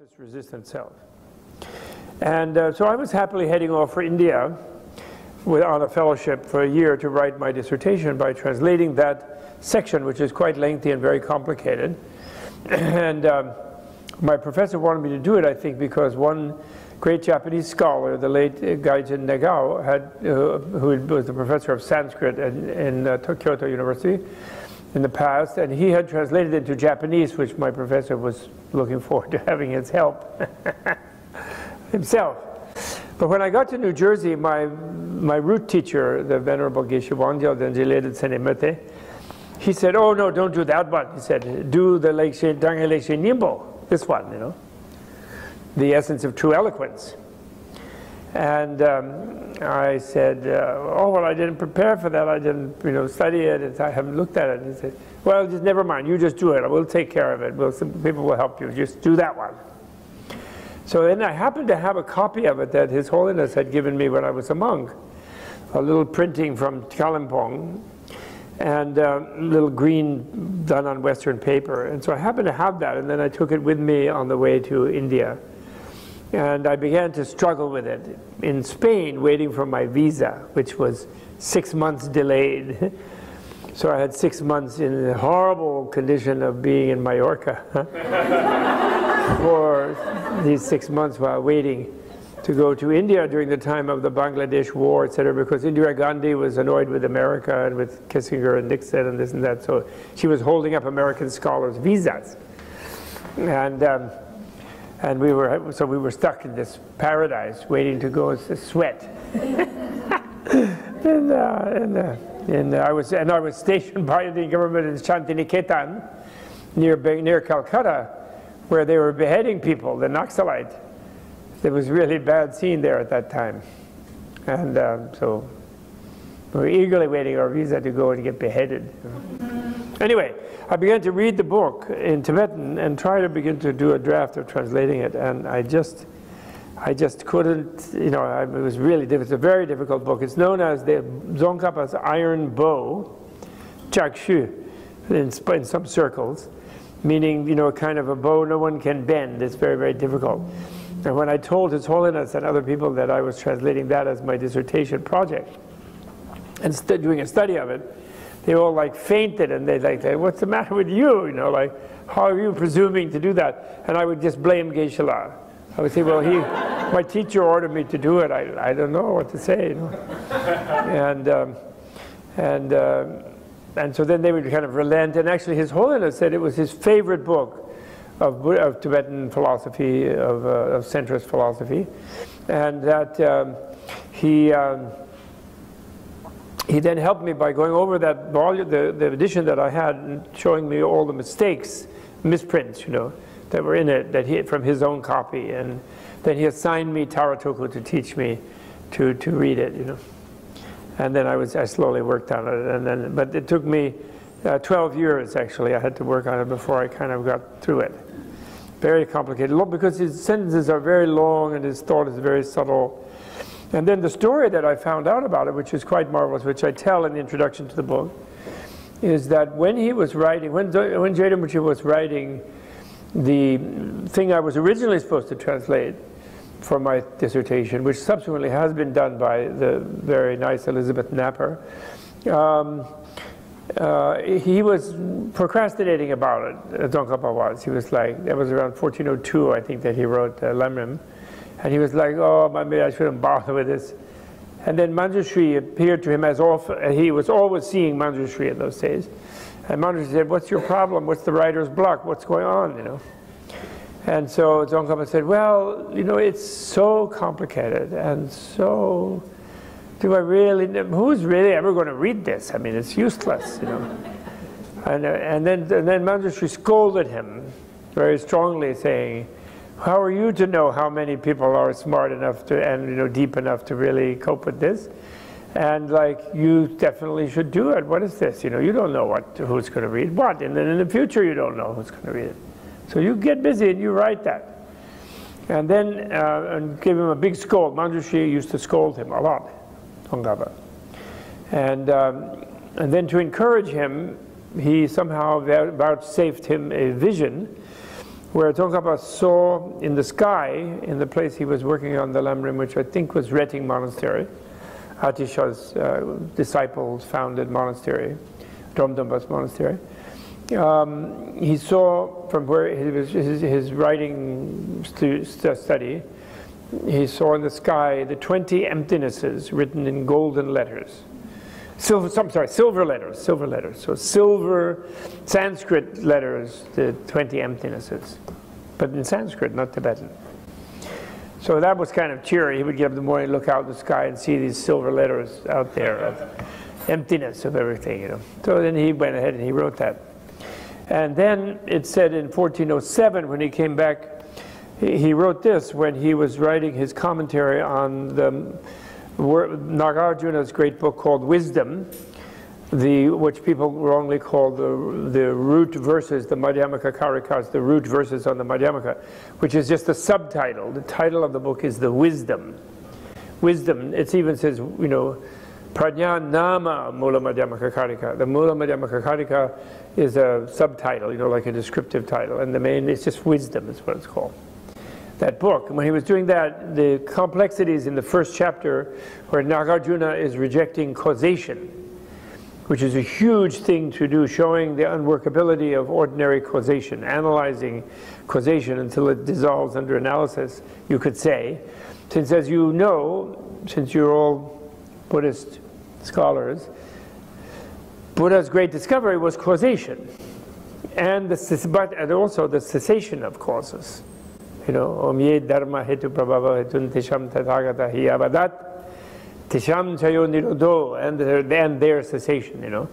Marxist resistance held. And so I was happily heading off for India on a fellowship for a year to write my dissertation by translating that section, which is quite lengthy and very complicated. And my professor wanted me to do it, I think, because one great Japanese scholar, the late Gaijin Nagao, who was the professor of Sanskrit in Kyoto University in the past, and he had translated it to Japanese, which my professor was looking forward to having his help himself. But when I got to New Jersey, my root teacher, the Venerable Geshe Wangyal Denzile Tensei Mete, he said, "Oh no, don't do that one." He said, "Do the Daisho Daisho Nimbo, this one, you know, the essence of true eloquence." And I said, "Oh well, I didn't prepare for that. I didn't, you know, study it. I haven't looked at it." And he said, "Well, just never mind. You just do it. We'll take care of it. Some people will help you. Just do that one." So then I happened to have a copy of it that His Holiness had given me when I was a monk, a little printing from Kalimpong, and a little green done on Western paper. And so I happened to have that, and then I took it with me on the way to India. And I began to struggle with it in Spain, waiting for my visa, which was 6 months delayed. So I had 6 months in the horrible condition of being in Majorca for these 6 months while waiting to go to India during the time of the Bangladesh war, etc., because Indira Gandhi was annoyed with America and with Kissinger and Nixon and this and that. So she was holding up American scholars' visas. And we were stuck in this paradise, waiting to go to sweat. I was stationed by the government in Shantiniketan, near Calcutta, where they were beheading people, the Naxalite. It was really bad scene there at that time, and so we were eagerly waiting our visa to go and get beheaded. Anyway, I began to read the book in Tibetan and try to begin to do a draft of translating it, and I just couldn't, you know, it was really difficult. It's a very difficult book. It's known as the Tsongkhapa's Iron Bow, Chakshu, in some circles, meaning, you know, a kind of a bow no one can bend. It's very, very difficult. And when I told His Holiness and other people that I was translating that as my dissertation project and doing a study of it, they all like fainted, and they like, "What's the matter with you? You know, like, how are you presuming to do that?" And I would just blame Geshe La. I would say, "Well, my teacher ordered me to do it. I don't know what to say." You know? And so then they would kind of relent. And actually, His Holiness said it was his favorite book of Tibetan philosophy, of centrist philosophy, and that He then helped me by going over that volume, the edition that I had, and showing me all the mistakes, misprints, you know, that were in it, that he had from his own copy. And then he assigned me Taratoko to teach me to read it, you know. And then I slowly worked on it, and then, but it took me 12 years actually. I had to work on it before I kind of got through it. Very complicated, because his sentences are very long and his thought is very subtle. And then the story that I found out about it, which is quite marvelous, which I tell in the introduction to the book, is that when he was writing, when Jayadamuchi was writing the thing I was originally supposed to translate for my dissertation, which subsequently has been done by the very nice Elizabeth Napper, he was procrastinating about it, Tsongkhapa was. He was like, that was around 1402, I think, that he wrote Lamrim. And he was like, "Oh, maybe I shouldn't bother with this." And then Manjushri appeared to him as often, and he was always seeing Manjushri in those days. And Manjushri said, "What's your problem? What's the writer's block? What's going on, you know?" And so Tsongkhapa said, "Well, you know, it's so complicated, and so who's really ever going to read this? I mean, it's useless, you know." And then Manjushri scolded him very strongly, saying, "How are you to know how many people are smart enough to, and you know, deep enough to really cope with this? And like, you definitely should do it. What is this? You know, you don't know who's going to read what, and then in the future you don't know who's going to read it. So you get busy and you write that." And then and give him a big scold. Manjushri used to scold him a lot, Hongaba. And then to encourage him, he somehow vouchsafed him a vision, where Tsongkhapa saw in the sky, in the place he was working on the Lamrim, which I think was Retting Monastery, Atisha's disciples founded monastery, Domdombas Monastery. He saw from where he was, his writing study, he saw in the sky the 20 emptinesses written in golden letters. Silver letters. So silver Sanskrit letters, the 20 emptinesses. But in Sanskrit, not Tibetan. So that was kind of cheery. He would get up in the morning, look out the sky and see these silver letters out there of emptiness of everything, you know. So then he went ahead and he wrote that. And then it said in 1407, when he came back, he wrote this when he was writing his commentary on the Nagarjuna's great book called Wisdom, which people wrongly call the root verses, the Madhyamaka Karikas, the root verses on the Madhyamaka, which is just the subtitle. The title of the book is the Wisdom. Wisdom, it even says, you know, Prajna Nama Mula Madhyamaka Karika. The Mula Madhyamaka Karika is a subtitle, you know, like a descriptive title, and the main, it's just Wisdom is what it's called. That book. And when he was doing that, the complexities in the first chapter where Nagarjuna is rejecting causation, which is a huge thing to do, showing the unworkability of ordinary causation, analyzing causation until it dissolves under analysis, you could say. Since, as you know, since you're all Buddhist scholars, Buddha's great discovery was causation, and but also the cessation of causes. You know, Om ye dharma hetu prabhava hetun tisham tathagata hi avadat tisham chayo nirodho, and their cessation, you know.